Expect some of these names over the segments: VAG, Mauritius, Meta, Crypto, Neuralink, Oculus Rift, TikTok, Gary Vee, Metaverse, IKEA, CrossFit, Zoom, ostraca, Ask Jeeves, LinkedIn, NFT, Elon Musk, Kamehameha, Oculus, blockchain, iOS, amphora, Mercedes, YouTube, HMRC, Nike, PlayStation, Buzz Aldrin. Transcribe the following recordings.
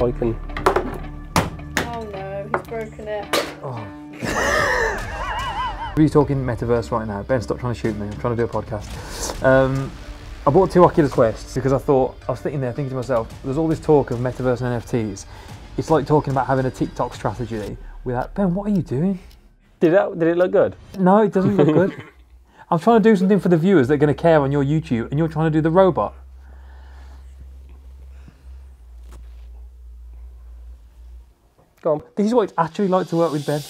open. Oh no, he's broken it. Oh. We're talking metaverse right now. Ben, stop trying to shoot me. I'm trying to do a podcast. I bought 2 Oculus Quests because I was sitting there thinking to myself, there's all this talk of metaverse and NFTs. It's like talking about having a TikTok strategy without, Ben, what are you doing? Did it look good? No, it doesn't look good. I'm trying to do something for the viewers that are going to care on your YouTube, and you're trying to do the robot. Go on. This is what it's actually like to work with Ben.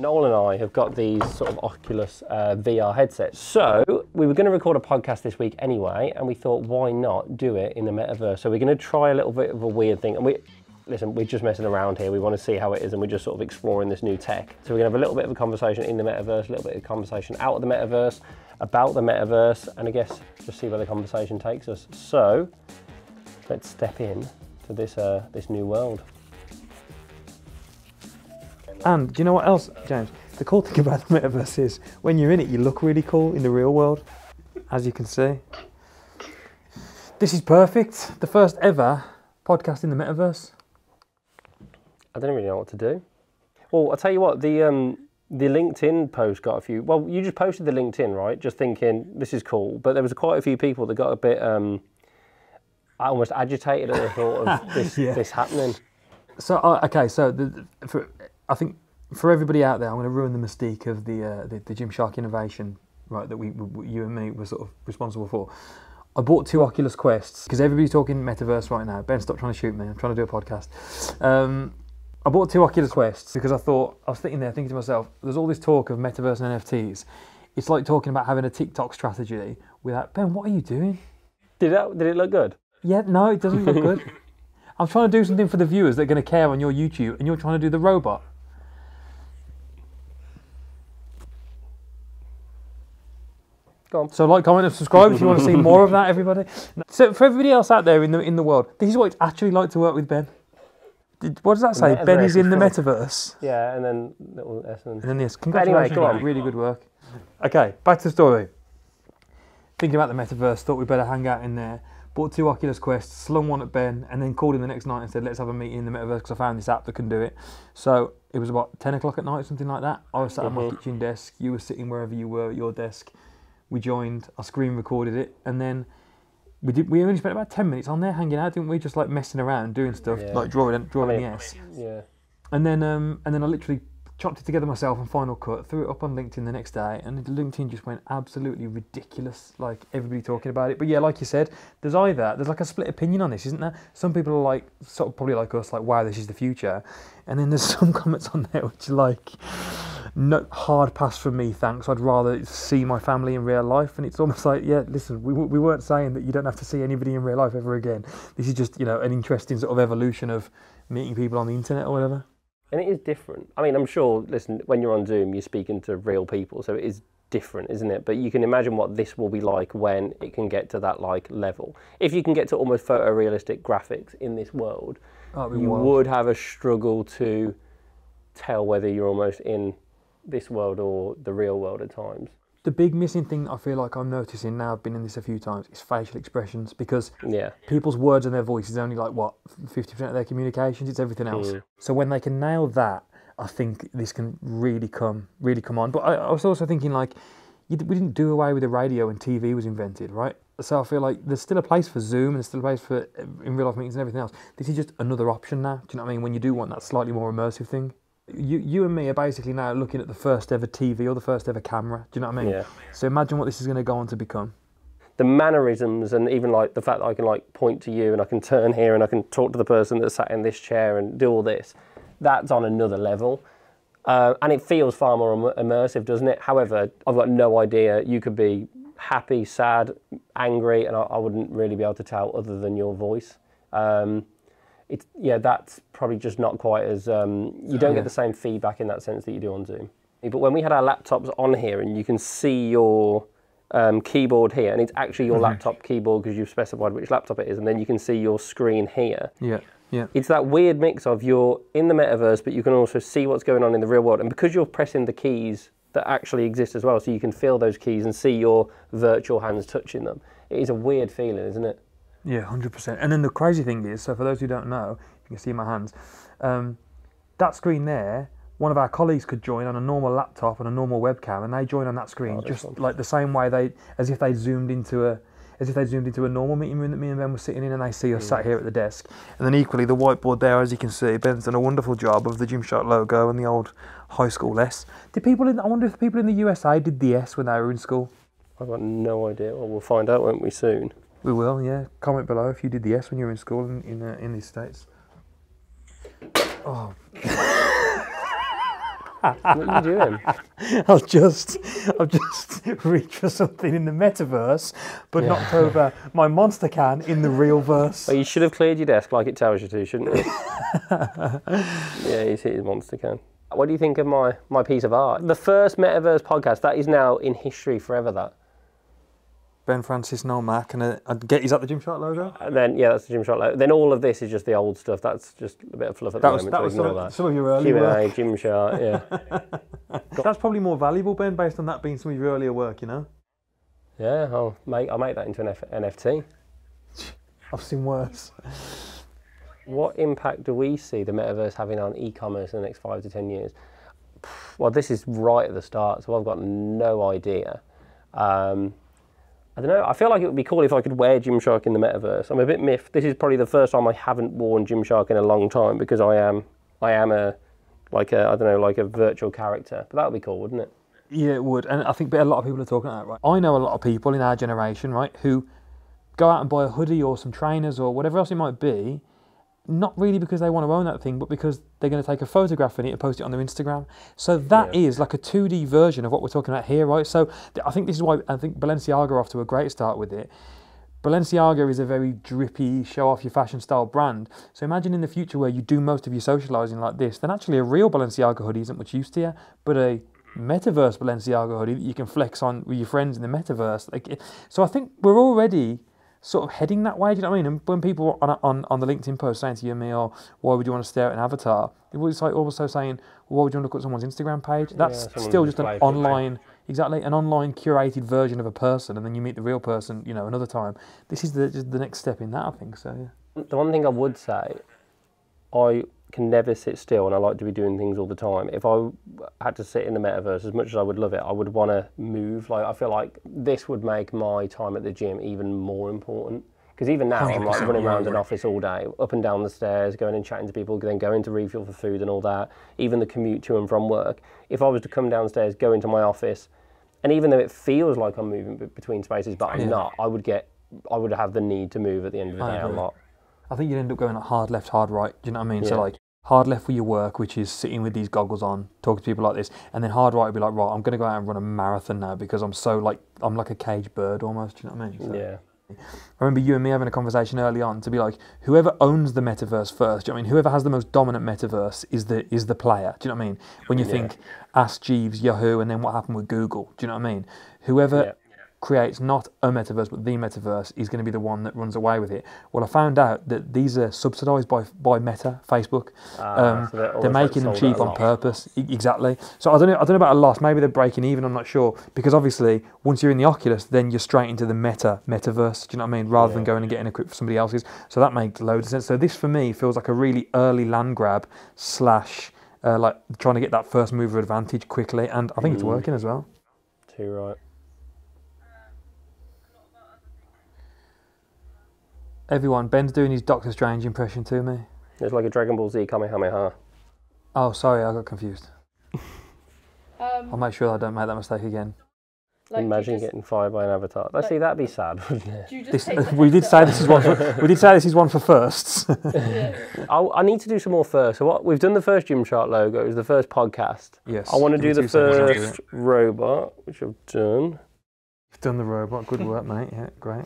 Noel and I have got these sort of Oculus VR headsets. So we were going to record a podcast this week anyway, and we thought, why not do it in the metaverse? So we're going to try a little bit of a weird thing, and listen, we're just messing around here. We want to see how it is, and we're just sort of exploring this new tech. So we're going to have a little bit of a conversation in the metaverse, a little bit of a conversation out of the metaverse, about the metaverse, and I guess just see where the conversation takes us. So let's step in to this, this new world. And do you know what else, James? The cool thing about the metaverse is when you're in it, you look really cool in the real world, as you can see. This is perfect. The first ever podcast in the metaverse. I don't really know what to do. Well, I'll tell you what, the LinkedIn post got a few... Well, you just posted the LinkedIn, right? Just thinking, this is cool. But there was quite a few people that got a bit almost agitated at the thought of this happening. So, okay, so I think for everybody out there, I'm going to ruin the mystique of the Gymshark innovation, right, that you and me were sort of responsible for. I bought 2 Oculus Quests because everybody's talking metaverse right now. Ben, stop trying to shoot me. I'm trying to do a podcast. I bought 2 Oculus Quests because I was sitting there thinking to myself, there's all this talk of metaverse and NFTs. It's like talking about having a TikTok strategy without, Ben, what are you doing? Did it look good? Yeah, no, it doesn't look good. I'm trying to do something for the viewers that are going to care on your YouTube, and you're trying to do the robot. Go on. So like, comment and subscribe if you want to see more of that, everybody. So for everybody else out there in the world, this is what it's actually like to work with Ben. What does that say? Ben is in the metaverse. Yeah, and then little essence. And then this. Congratulations, anyway, really good work. Okay, back to the story. Thinking about the metaverse, thought we'd better hang out in there. Bought 2 Oculus Quests, slung one at Ben, and then called him the next night and said, let's have a meeting in the metaverse because I found this app that can do it. So it was about 10 o'clock at night, something like that. I was sat at my kitchen desk. You were sitting wherever you were at your desk. We joined, I screen recorded it, and then we only spent about 10 minutes on there hanging out, didn't we? Just like messing around, doing stuff, like drawing the S. Yeah. And then I literally chopped it together myself on Final Cut, threw it up on LinkedIn the next day, and LinkedIn just went absolutely ridiculous, like everybody talking about it. But yeah, like you said, there's like a split opinion on this, isn't there? Some people are like, sort of probably like us, like, wow, this is the future. And then there's some comments on there which are like, no, hard pass from me, thanks. I'd rather see my family in real life. And it's almost like, yeah, listen, we weren't saying that you don't have to see anybody in real life ever again. This is just, you know, an interesting sort of evolution of meeting people on the internet or whatever. And it is different. I mean, I'm sure, listen, when you're on Zoom, you're speaking to real people, so it is different, isn't it? But you can imagine what this will be like when it can get to that, like, level. If you can get to almost photorealistic graphics in this world, you would have a struggle to tell whether you're almost in this world or the real world at times. The big missing thing I feel like I'm noticing now, I've been in this a few times, is facial expressions, because people's words and their voice is only like, what, 50% of their communications? It's everything else. So when they can nail that, I think this can really come on. But I was also thinking, like, we didn't do away with the radio when TV was invented, right? So I feel like there's still a place for Zoom and there's still a place for in real life meetings and everything else. This is just another option now, do you know what I mean? When you do want that slightly more immersive thing. You and me are basically now looking at the first ever TV or the first ever camera. Do you know what I mean? Yeah. So imagine what this is going to go on to become. The mannerisms, and even like the fact that I can like point to you and I can turn here and I can talk to the person that sat in this chair and do all this, that's on another level. And it feels far more immersive, doesn't it? However, I've got no idea. You could be happy, sad, angry, and I wouldn't really be able to tell other than your voice. That's probably just not quite as... you don't get the same feedback in that sense that you do on Zoom. But when we had our laptops on here and you can see your keyboard here, and it's actually your laptop keyboard because you've specified which laptop it is, and then you can see your screen here. Yeah. It's that weird mix of you're in the metaverse, but you can also see what's going on in the real world. And because you're pressing the keys that actually exist as well, so you can feel those keys and see your virtual hands touching them. It is a weird feeling, isn't it? Yeah, 100%. And then the crazy thing is, so for those who don't know, you can see my hands, that screen there, one of our colleagues could join on a normal laptop and a normal webcam, and they join on that screen just like the same way as if they zoomed into a normal meeting room that me and Ben were sitting in, and they see us sat here at the desk. And then equally, the whiteboard there, as you can see, Ben's done a wonderful job of the Gymshark logo and the old high school S. Did people in, I wonder if people in the USA did the S when they were in school? I've got no idea. Well, we'll find out, won't we, soon? We will, yeah. Comment below if you did the S when you were in school in these States. Oh. What are you doing? I'll just reach for something in the metaverse, but knocked over my monster can in the real verse. Well, you should have cleared your desk like it tells you to, shouldn't you? Yeah, he's hit his monster can. What do you think of my piece of art? The first metaverse podcast, that is now in history forever, that. Ben Francis, Noel Mack, and is that the Gymshark logo? And then, yeah, that's the Gymshark logo. Then all of this is just the old stuff. That's just a bit of fluff at the moment. That was some of your early work. Gymshark, yeah. That's probably more valuable, Ben, based on that being some of your earlier work, you know? Yeah, I'll make that into an NFT. I've seen worse. What impact do we see the metaverse having on e-commerce in the next 5 to 10 years? Well, this is right at the start, so I've got no idea. I don't know, I feel like it would be cool if I could wear Gymshark in the metaverse. I'm a bit miffed. This is probably the first time I haven't worn Gymshark in a long time, because I am a virtual character. But that would be cool, wouldn't it? Yeah, it would. And I think a lot of people are talking about it, right? I know a lot of people in our generation, right, who go out and buy a hoodie or some trainers or whatever else it might be, not really because they want to own that thing, but because they're going to take a photograph in it and post it on their Instagram. So that is like a 2D version of what we're talking about here, right? So I think this is why I think Balenciaga are off to a great start with it. Balenciaga is a very drippy, show-off-your-fashion-style brand. So imagine in the future where you do most of your socialising like this, then actually a real Balenciaga hoodie isn't much use to you, but a metaverse Balenciaga hoodie that you can flex on with your friends in the metaverse. Like, so I think we're already sort of heading that way, do you know what I mean? And when people on the LinkedIn post saying to you and me, oh, why would you want to stare at an avatar? It was like also saying, well, why would you want to look at someone's Instagram page? That's still just an online, exactly, an online curated version of a person, and then you meet the real person, you know, another time. This is the next step in that, I think, so yeah. The one thing I would say, I can never sit still, and I like to be doing things all the time. If I had to sit in the metaverse, as much as I would love it, I would want to move. Like, I feel like this would make my time at the gym even more important, because even now I'm like running around an office all day, up and down the stairs, going and chatting to people, then going to refuel for food and all that, even the commute to and from work. If I was to come downstairs, go into my office, and even though it feels like I'm moving between spaces, but I'm not, I would have the need to move at the end of the day a lot. I think you'd end up going like hard left, hard right, do you know what I mean? Yeah. So like hard left with your work, which is sitting with these goggles on, talking to people like this, and then hard right would be like, right, I'm going to go out and run a marathon now because I'm so like, I'm like a caged bird almost, do you know what I mean? So, yeah. I remember you and me having a conversation early on to be like, whoever owns the metaverse first, do you know what I mean? Whoever has the most dominant metaverse is the player, do you know what I mean? When you think, ask Jeeves, Yahoo, and then what happened with Google, do you know what I mean? Whoever... Yeah. Creates not a metaverse but the metaverse is going to be the one that runs away with it. Well, I found out that these are subsidised by Meta, Facebook. So they're making them cheap on purpose, exactly. So I don't know about a loss. Maybe they're breaking even. I'm not sure, because obviously once you're in the Oculus, then you're straight into the metaverse. Do you know what I mean? Rather than going and getting equipped for somebody else's. So that makes loads of sense. So this for me feels like a really early land grab / like trying to get that first mover advantage quickly, and I think it's working as well. Too right. Everyone, Ben's doing his Doctor Strange impression to me. It's like a Dragon Ball Z Kamehameha. Oh, sorry, I got confused. I'll make sure I don't make that mistake again. Like, imagine getting fired by an avatar. Like, see, that'd be sad, wouldn't it? We did say this is one for firsts. I need to do some more firsts. So what we've done, the first Gymshark logo, it was the first podcast. Yes. I want to do the first robot, which I've done. You've done the robot. Good work, mate. Yeah, great.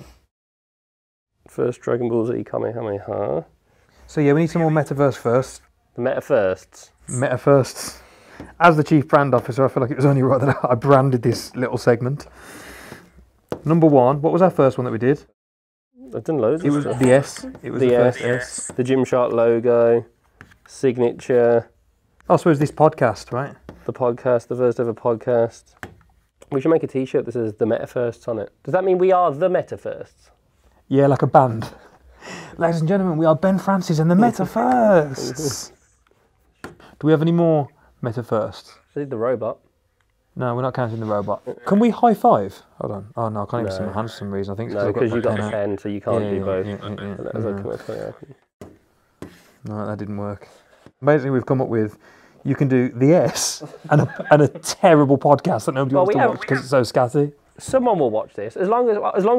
First Dragon Ball Z Kamehameha. So yeah, we need some more metaverse first. The meta firsts. Meta firsts. As the chief brand officer, I feel like it was only right that I branded this little segment. Number one, what was our first one that we did? I've done loads of stuff. The S. It was the first S. The Gymshark logo, signature. Oh, so it was this podcast, right? The podcast, the first ever podcast. We should make a t-shirt that says the meta firsts on it. Does that mean we are the meta firsts? Yeah, like a band. Ladies and gentlemen, we are Ben Francis and the Metaverse. Do we have any more Metaverse? I did the robot. No, we're not counting the robot. Can we high five? Hold on. Oh no, I can't even see my hand for some reason. I think it's because you got 10, so you can't do both. No, that didn't work. Amazingly, we've come up with you can do the S and a terrible podcast that nobody wants to watch because it's so scatty. Someone will watch this. As long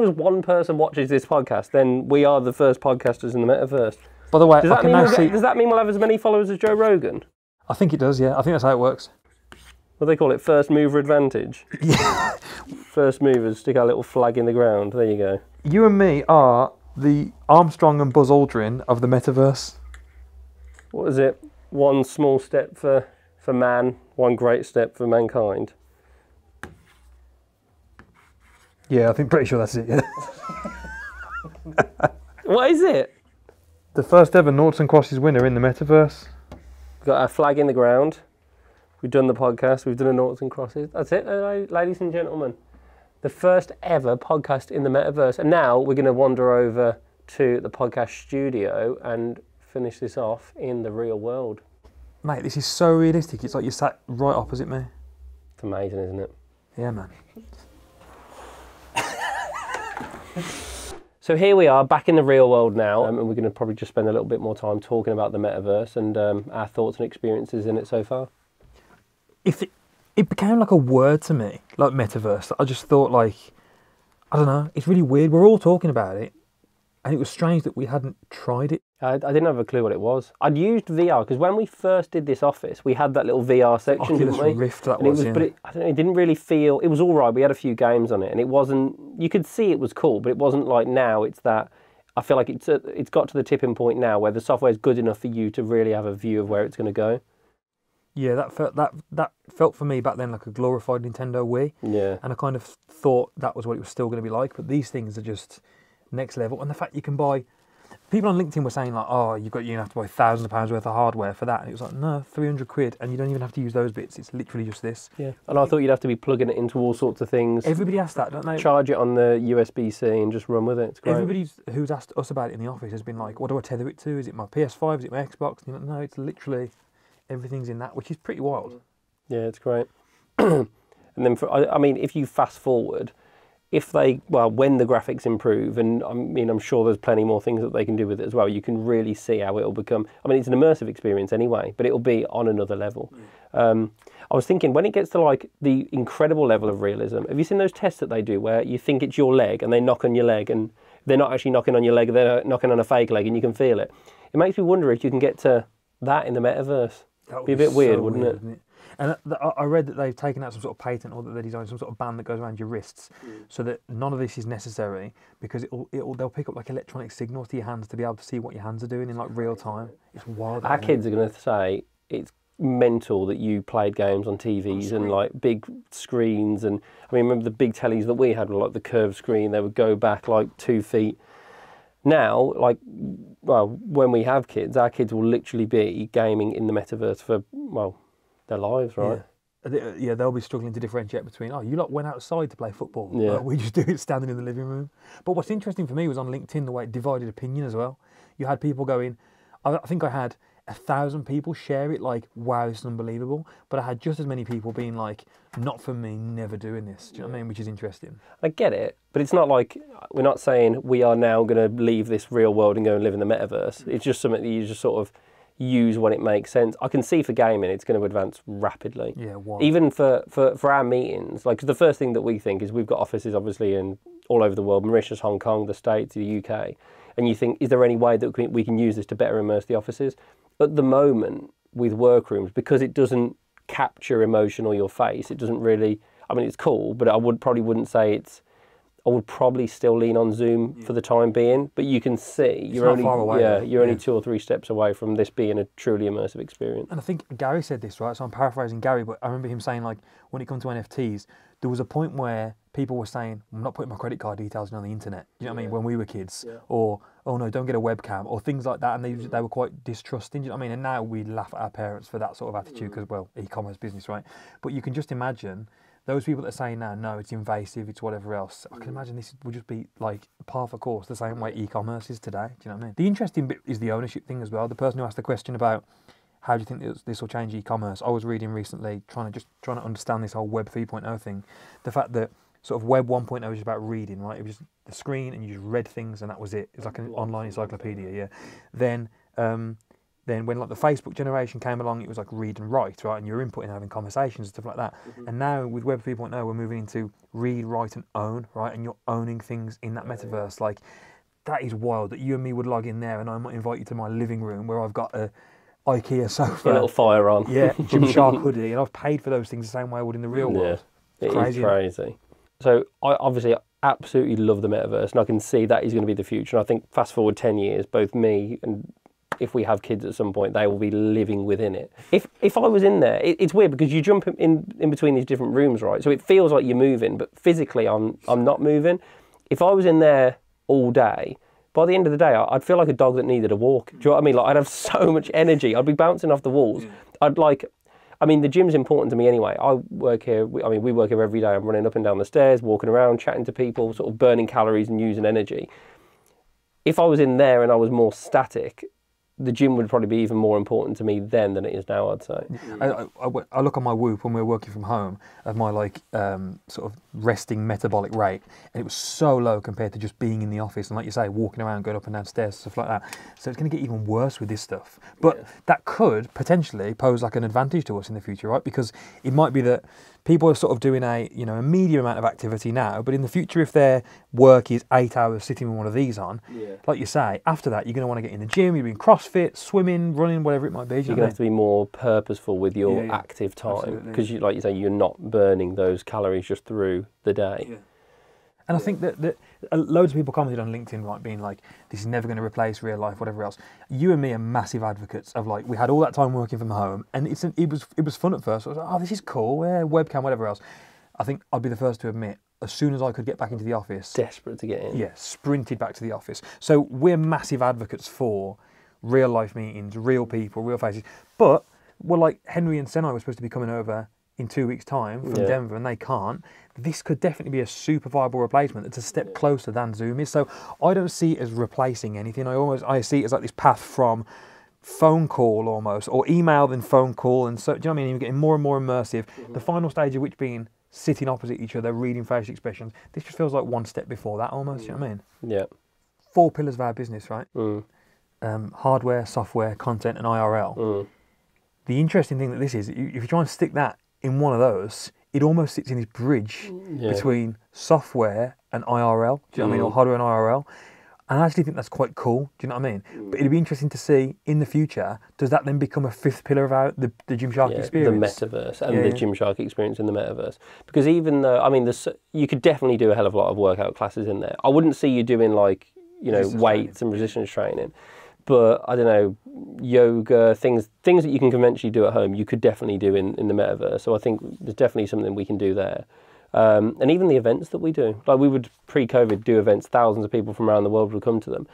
as one person watches this podcast, then we are the first podcasters in the Metaverse. By the way, does that mean we'll have as many followers as Joe Rogan? I think it does, yeah. I think that's how it works. Well, they call it first mover advantage. Yeah. First movers, stick our little flag in the ground. There you go. You and me are the Armstrong and Buzz Aldrin of the Metaverse. What is it? One small step for man, one great step for mankind. Yeah, I think pretty sure that's it, yeah. What is it? The first ever noughts and crosses winner in the Metaverse. We've got our flag in the ground. We've done the podcast. We've done a noughts and crosses. That's it, ladies and gentlemen. The first ever podcast in the Metaverse. And now we're going to wander over to the podcast studio and finish this off in the real world. Mate, this is so realistic. It's like you sat right opposite me. It's amazing, isn't it? Yeah, man. So here we are back in the real world now, and we're going to probably just spend a little bit more time talking about the Metaverse and our thoughts and experiences in it so far. If it became like a word to me, like Metaverse, that I just thought, like, I don't know, it's really weird. We're all talking about it and it was strange that we hadn't tried it. I didn't have a clue what it was. I'd used VR because when we first did this office, we had that little VR section, Oculus, didn't we? Rift, that was, yeah. But it, I don't know, it didn't really feel, it was all right. We had a few games on it and it wasn't, you could see it was cool, but it wasn't like now. It's that, I feel like it's got to the tipping point now where the software is good enough for you to really have a view of where it's going to go. Yeah, that felt for me back then like a glorified Nintendo Wii. Yeah. And I kind of thought that was what it was still going to be like, but these things are just next level. And the fact you can buy, people on LinkedIn were saying like, oh, you have to buy thousands of pounds worth of hardware for that. And it was like, no, 300 quid, and you don't even have to use those bits. It's literally just this. Yeah. And I thought you'd have to be plugging it into all sorts of things. Everybody asked that, don't they? Charge it on the USB-C and just run with it. It's great. Everybody who's asked us about it in the office has been like, what do I tether it to? Is it my PS5? Is it my Xbox? And you're like, no, it's literally everything's in that, which is pretty wild. Yeah, it's great. And then, I mean, if you fast forward, when the graphics improve, and I mean, I'm sure there's plenty more things that they can do with it as well, you can really see how it'll become, I mean, it's an immersive experience anyway, but it'll be on another level. Mm. I was thinking, when it gets to like the incredible level of realism, have you seen those tests that they do where you think it's your leg and they knock on your leg and they're not actually knocking on your leg, they're knocking on a fake leg and you can feel it? It makes me wonder if you can get to that in the Metaverse. That would be a bit weird, wouldn't it? And I read that they've taken out some sort of patent, or that they're designing some sort of band that goes around your wrists, so that none of this is necessary, because they'll pick up like electronic signals to your hands to be able to see what your hands are doing in like real time. It's wild. Our kids are going to say it's mental that you played games on TVs and like big screens, and I mean, remember the big tellies that we had were like the curved screen; they would go back like 2 feet. Now, like, well, when we have kids, our kids will literally be gaming in the Metaverse for, well, their lives, right? Yeah, they'll be struggling to differentiate between, oh, you lot went outside to play football. Yeah. We just do it standing in the living room. But what's interesting for me was on LinkedIn, the way it divided opinion as well. You had people going, I think I had 1,000 people share it like, wow, this is unbelievable. But I had just as many people being like, not for me, never doing this. Do you know what I mean? Which is interesting. I get it, but it's not like, we're not saying we are now going to leave this real world and go and live in the Metaverse. It's just something that you just sort of use when it makes sense. I can see for gaming, it's going to advance rapidly. Yeah, wild. Even for our meetings, like, 'cause the first thing that we think is, we've got offices obviously in all over the world, Mauritius, Hong Kong, the States, the UK, and you think, is there any way that we can use this to better immerse the offices? At the moment, with workrooms, because it doesn't capture emotion or your face, it doesn't really, I mean, it's cool, but I wouldn't say it's, I would probably still lean on Zoom for the time being, but you can see you're only 2 or 3 steps away from this being a truly immersive experience. And I think Gary said this, right? So I'm paraphrasing Gary, but I remember him saying, like, when it comes to NFTs, there was a point where people were saying, I'm not putting my credit card details on the internet. You know what I mean? When we were kids, or, oh no, don't get a webcam, or things like that. And they were quite distrusting. You know what I mean? And now we laugh at our parents for that sort of attitude, because, well, e-commerce business, right? But you can just imagine Those people that are saying now, no, it's invasive, it's whatever else, I can imagine this would just be like par for course, the same way e-commerce is today. Do you know what I mean? The interesting bit is the ownership thing as well. The person who asked the question about how do you think this will change e-commerce, I was reading recently, trying to understand this whole Web 3.0 thing. The fact that sort of Web 1.0 was just about reading, right? It was just the screen and you just read things and that was it. It's like an online encyclopedia, yeah. Then when like the Facebook generation came along, it was like read and write, right? And you're inputting, having conversations, stuff like that. And now with Web 3.0, we're moving into read, write and own, right? And you're owning things in that metaverse. Like, that is wild that you and me would log in there and I might invite you to my living room where I've got a IKEA sofa. A little fire on. Yeah, Gymshark hoodie. And I've paid for those things the same way I would in the real world. It's crazy. So I obviously absolutely love the metaverse and I can see that is going to be the future. And I think fast forward 10 years, both me and if we have kids at some point, they will be living within it. If I was in there, it's weird because you jump in between these different rooms, right? So it feels like you're moving, but physically I'm not moving. If I was in there all day, by the end of the day, I'd feel like a dog that needed a walk. Do you know what I mean? Like, I'd have so much energy. I'd be bouncing off the walls. I'd like... I mean, the gym's important to me anyway. I work here, we work here every day. I'm running up and down the stairs, walking around, chatting to people, sort of burning calories and using energy. If I was in there and I was more static, the gym would probably be even more important to me then than it is now, I'd say. I look on my Whoop when we were working from home at my like sort of resting metabolic rate, and it was so low compared to just being in the office and, like you say, walking around, going up and down stairs, stuff like that. So it's going to get even worse with this stuff. But that could potentially pose like an advantage to us in the future, right? Because it might be that people are sort of doing a medium amount of activity now, but in the future, if their work is 8 hours sitting with one of these on, like you say, after that, you're going to want to get in the gym, you're doing CrossFit, swimming, running, whatever it might be. You're going to have to be more purposeful with your active time, because like you say, you're not burning those calories just through the day. And I think that loads of people commented on LinkedIn, right, being like, this is never going to replace real life, whatever else. You and me are massive advocates of, like, we had all that time working from home, and it was fun at first. I was like, oh, this is cool, yeah, webcam, whatever else. I think I'd be the first to admit, as soon as I could get back into the office... Desperate to get in. Yeah, sprinted back to the office. So we're massive advocates for real life meetings, real people, real faces. But we're like, Henry and Senai were supposed to be coming over in 2 weeks' time from Denver, and they can't. This could definitely be a super viable replacement that's a step closer than Zoom is. So I don't see it as replacing anything. I see it as like this path from phone call almost, or email then phone call, and so, do you know what I mean? You're getting more and more immersive. The final stage of which being sitting opposite each other, reading facial expressions. This just feels like one step before that almost, do you know what I mean? Yeah. 4 pillars of our business, right? Hardware, software, content, and IRL. The interesting thing that this is, if you try and stick that in one of those, it almost sits in this bridge between software and IRL, do you know what I mean, or hardware and IRL. And I actually think that's quite cool, do you know what I mean? But it'd be interesting to see, in the future, does that then become a 5th pillar of the Gymshark experience? The metaverse, and the Gymshark experience in the metaverse. Because even though, I mean, you could definitely do a hell of a lot of workout classes in there. I wouldn't see you doing, like, you know, weights and resistance training. But, I don't know, yoga, things that you can conventionally do at home, you could definitely do in the metaverse. So I think there's definitely something we can do there. And even the events that we do. Like, we would, pre-COVID, do events. Thousands of people from around the world would come to them.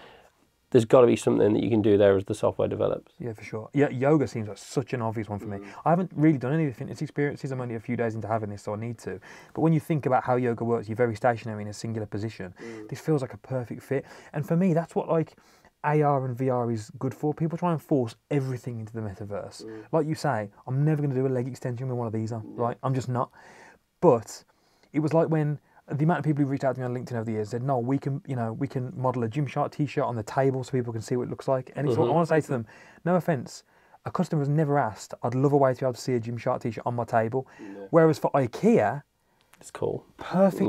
There's got to be something that you can do there as the software develops. Yeah, for sure. Yeah, yoga seems like such an obvious one for me. I haven't really done any of the fitness experiences. I'm only a few days into having this, so I need to. But when you think about how yoga works, you're very stationary in a singular position. This feels like a perfect fit. And for me, that's what, like... AR and VR is good for. People try and force everything into the metaverse. Like you say, I'm never going to do a leg extension with one of these on, right? I'm just not. But it was like when the amount of people who reached out to me on LinkedIn over the years said, no, we can, you know, we can model a Gymshark t-shirt on the table so people can see what it looks like. And it's what I want to say to them, no offense, a customer has never asked, I'd love a way to be able to see a Gymshark t-shirt on my table. Whereas for IKEA, it's cool. Perfect,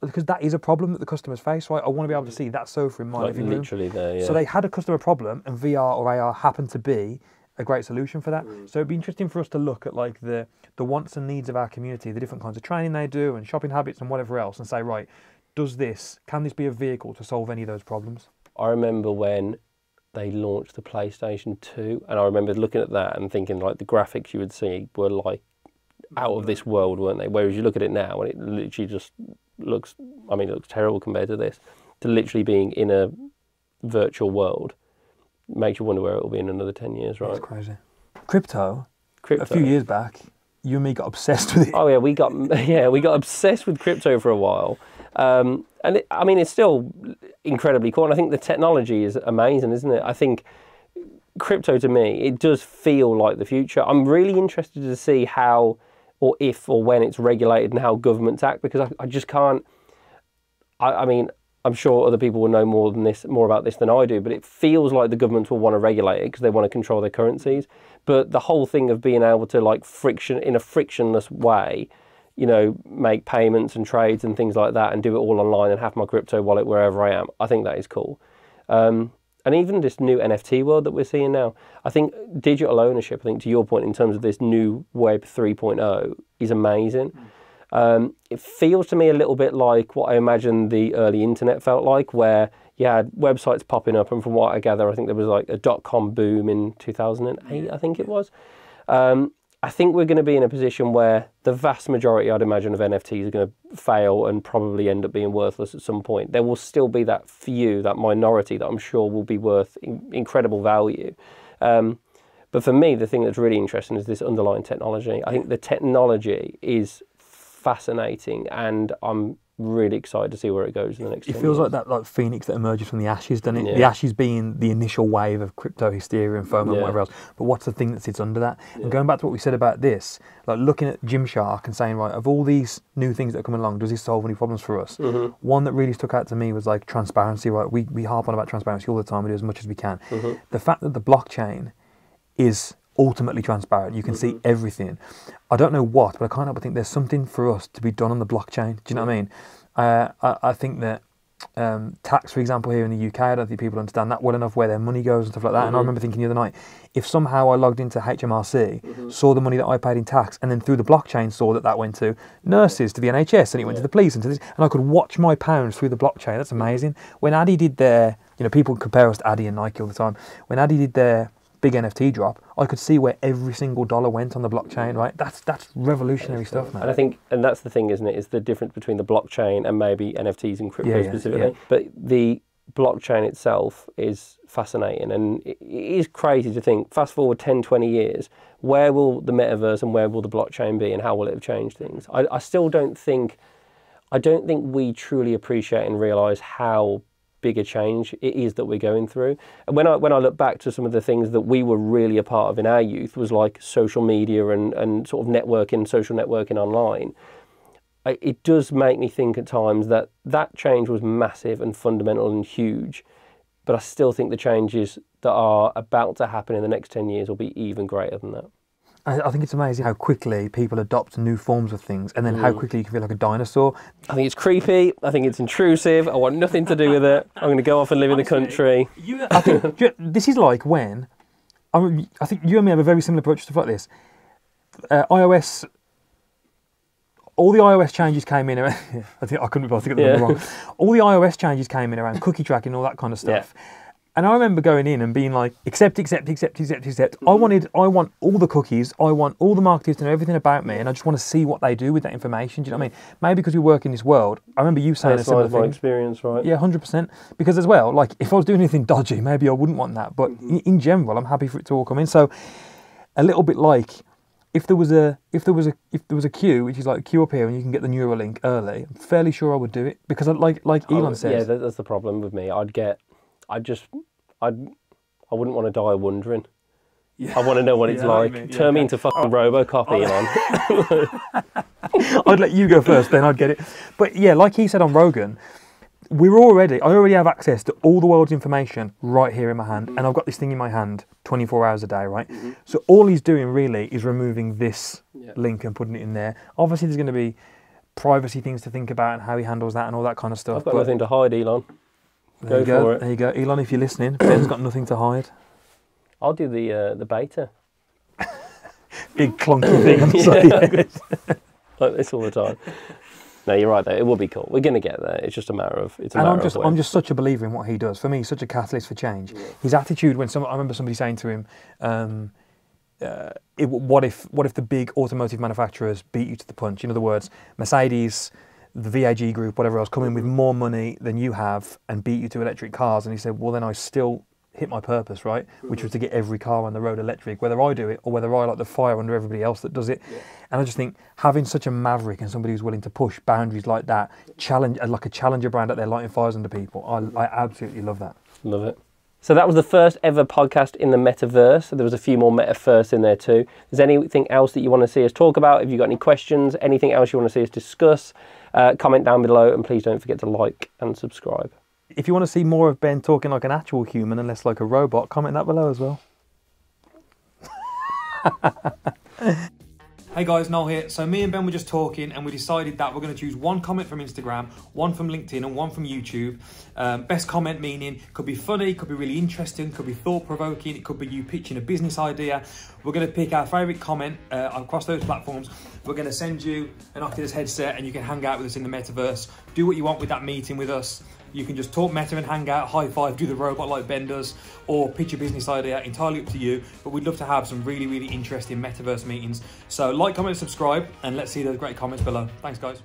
because that is a problem that the customers face, right? I want to be able to see that sofa in my living room. Literally there, yeah. So they had a customer problem, and VR or AR happened to be a great solution for that. So it'd be interesting for us to look at, like, the wants and needs of our community, the different kinds of training they do and shopping habits and whatever else, and say, right, can this be a vehicle to solve any of those problems? I remember when they launched the PlayStation 2, and I remember looking at that and thinking, like, the graphics you would see were, like, out of this world, weren't they? Whereas you look at it now and it literally just looks, I mean, it looks terrible compared to this. To literally being in a virtual world makes you wonder where it will be in another 10 years, right? That's crazy. Crypto, a few years back, you and me got obsessed with it. Oh yeah, we got obsessed with crypto for a while. And it, I mean, it's still incredibly cool. And I think the technology is amazing, isn't it? I think crypto, to me, it does feel like the future. I'm really interested to see how, or if, or when it's regulated and how governments act, because I just can't, I mean, I'm sure other people will know more about this than I do, but it feels like the governments will want to regulate it because they want to control their currencies. But the whole thing of being able to, like, frictionless way, you know, make payments and trades and things like that, and do it all online and have my crypto wallet wherever I am, I think that is cool. And even this new NFT world that we're seeing now, I think digital ownership, I think to your point in terms of this new Web 3.0, is amazing. It feels to me a little bit like what I imagine the early internet felt like, where you had websites popping up, and from what I gather, I think there was like a .com boom in 2008, I think it was. I think we're going to be in a position where the vast majority, I'd imagine, of NFTs are going to fail and probably end up being worthless at some point. There will still be that few, that minority, that I'm sure will be worth incredible value. But for me, the thing that's really interesting is this underlying technology. I think the technology is fascinating, and I'm really excited to see where it goes in the next. It feels like that, like Phoenix that emerges from the ashes, doesn't it? Yeah. The ashes being the initial wave of crypto hysteria and FOMO and whatever else. But what's the thing that sits under that? Yeah. And going back to what we said about this, like looking at Gymshark and saying, right, of all these new things that are coming along, does this solve any problems for us? Mm-hmm. One that really stuck out to me was like transparency. Right, we harp on about transparency all the time. We do as much as we can. Mm-hmm. The fact that the blockchain is ultimately transparent, you can see everything. I don't know what, but I can't help but think there's something for us to be done on the blockchain. Do you know what I mean? I think that tax, for example, here in the UK, I don't think people understand that well enough, where their money goes and stuff like that. And I remember thinking the other night, if somehow I logged into HMRC, saw the money that I paid in tax, and then through the blockchain saw that that went to nurses, to the NHS, and it went to the police, and to this, and I could watch my pounds through the blockchain. That's amazing. When Addy did their, you know, people compare us to Addy and Nike all the time. When Addy did their big NFT drop, I could see where every single dollar went on the blockchain, right? That's revolutionary stuff, man. And I think, and that's the thing, isn't it, is the difference between the blockchain and maybe NFTs and crypto specifically. Yeah. But the blockchain itself is fascinating, and it is crazy to think, fast forward 10, 20 years, where will the metaverse and where will the blockchain be, and how will it have changed things? I still don't think, we truly appreciate and realise how bigger change it is that we're going through. And when I look back to some of the things that we were really a part of in our youth, was like social media and sort of networking, social networking online. It does make me think at times that that change was massive and fundamental and huge, but I still think the changes that are about to happen in the next 10 years will be even greater than that. I think it's amazing how quickly people adopt new forms of things, and then how quickly you can feel like a dinosaur. I think it's creepy. I think it's intrusive. I want nothing to do with it. I'm going to go off and live in the country. I think this is like when, I think you and me have a very similar approach to stuff like this. iOS, all the iOS changes came in around, all the iOS changes came in around cookie tracking and all that kind of stuff. Yeah. And I remember going in and being like, accept. I want all the cookies. I want all the marketers to know everything about me, and I just want to see what they do with that information. Do you know what I mean? Maybe because we work in this world. I remember you saying a similar thing. That's my experience, right? Yeah, 100%. Because as well, like if I was doing anything dodgy, maybe I wouldn't want that. But in general, I'm happy for it to all come in. So a little bit like if there was a queue, which is like a queue up here, and you can get the Neuralink early, I'm fairly sure I would do it, because like Elon says. Yeah, that's the problem with me. I wouldn't want to die wondering. Yeah. I want to know what it's like. Turn me into fucking Robocop, Elon. I'd let you go first, then I'd get it. But yeah, like he said on Rogan, I already have access to all the world's information right here in my hand, and I've got this thing in my hand 24 hours a day, right? So all he's doing really is removing this link and putting it in there. Obviously, there's going to be privacy things to think about and how he handles that and all that kind of stuff. I've got nothing to hide, Elon. There you go. Elon, if you're listening, Ben's got nothing to hide. I'll do the beta. Big clunky thing. Like this all the time. No, you're right though. It will be cool. We're going to get there. It's just a matter of. I'm just such a believer in what he does. For me, he's such a catalyst for change. Yeah. His attitude when I remember somebody saying to him, "What if the big automotive manufacturers beat you to the punch?" In other words, Mercedes, the VAG group, whatever else, come in with more money than you have and beat you to electric cars. And he said, well, then I still hit my purpose, right? Which was to get every car on the road electric, whether I do it or whether I light the fire under everybody else that does it. Yeah. And I just think having such a maverick and somebody who's willing to push boundaries like that, challenge like a challenger brand out there lighting fires under people, I absolutely love that. Love it. So that was the first ever podcast in the metaverse. There was a few more metaverse in there too. Is there anything else that you want to see us talk about? Have you got any questions? Anything else you want to see us discuss? Comment down below, and please don't forget to like and subscribe. If you want to see more of Ben talking like an actual human and less like a robot, comment that below as well. Hey guys, Noel here. So me and Ben were just talking and we decided that we're going to choose one comment from Instagram, one from LinkedIn and one from YouTube. Best comment meaning could be funny, could be really interesting, could be thought-provoking, it could be you pitching a business idea. We're going to pick our favourite comment across those platforms. We're going to send you an Oculus headset and you can hang out with us in the metaverse. Do what you want with that meeting with us. You can just talk meta and hang out, high five, do the robot like Ben does, or pitch a business idea, entirely up to you. But we'd love to have some really, really interesting metaverse meetings. So like, comment, subscribe, and let's see those great comments below. Thanks, guys.